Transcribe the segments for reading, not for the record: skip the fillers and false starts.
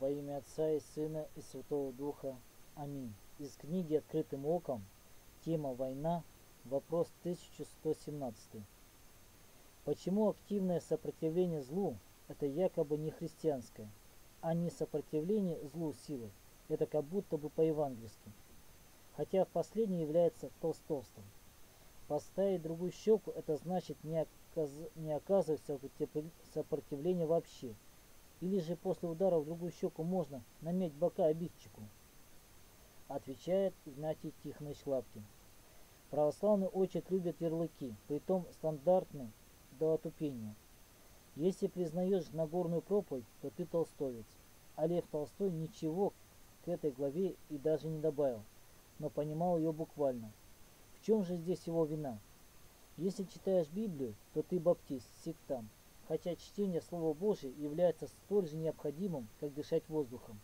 Во имя Отца и Сына и Святого Духа. Аминь. Из книги «Открытым оком». Тема «Война». Вопрос 1117. Почему активное сопротивление злу – это якобы не христианское, а не сопротивление злу силой – это как будто бы по-евангельски, хотя последнее является толстовством. Поставить другую щеку – это значит не оказывать сопротивления вообще, или же после удара в другую щеку можно намять бока обидчику? Отвечает Игнатий Тихоныч Лапкин. Православные очень любят ярлыки, притом стандартные до отупения. Если признаешь Нагорную проповедь, то ты толстовец. А Лев Толстой ничего к этой главе и даже не добавил, но понимал ее буквально. В чем же здесь его вина? Если читаешь Библию, то ты баптист, сектант, хотя чтение Слова Божия является столь же необходимым, как дышать воздухом.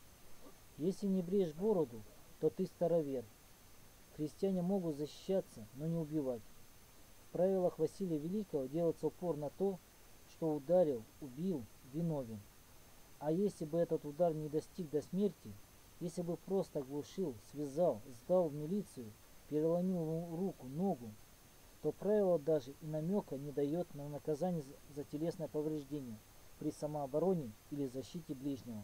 Если не бреешь бороду, то ты старовер. Христиане могут защищаться, но не убивать. В правилах Василия Великого делается упор на то, что ударил, убил, виновен. А если бы этот удар не достиг до смерти, если бы просто оглушил, связал, сдал в милицию, переломил руку, ногу, то правило даже и намека не дает на наказание за телесное повреждение при самообороне или защите ближнего.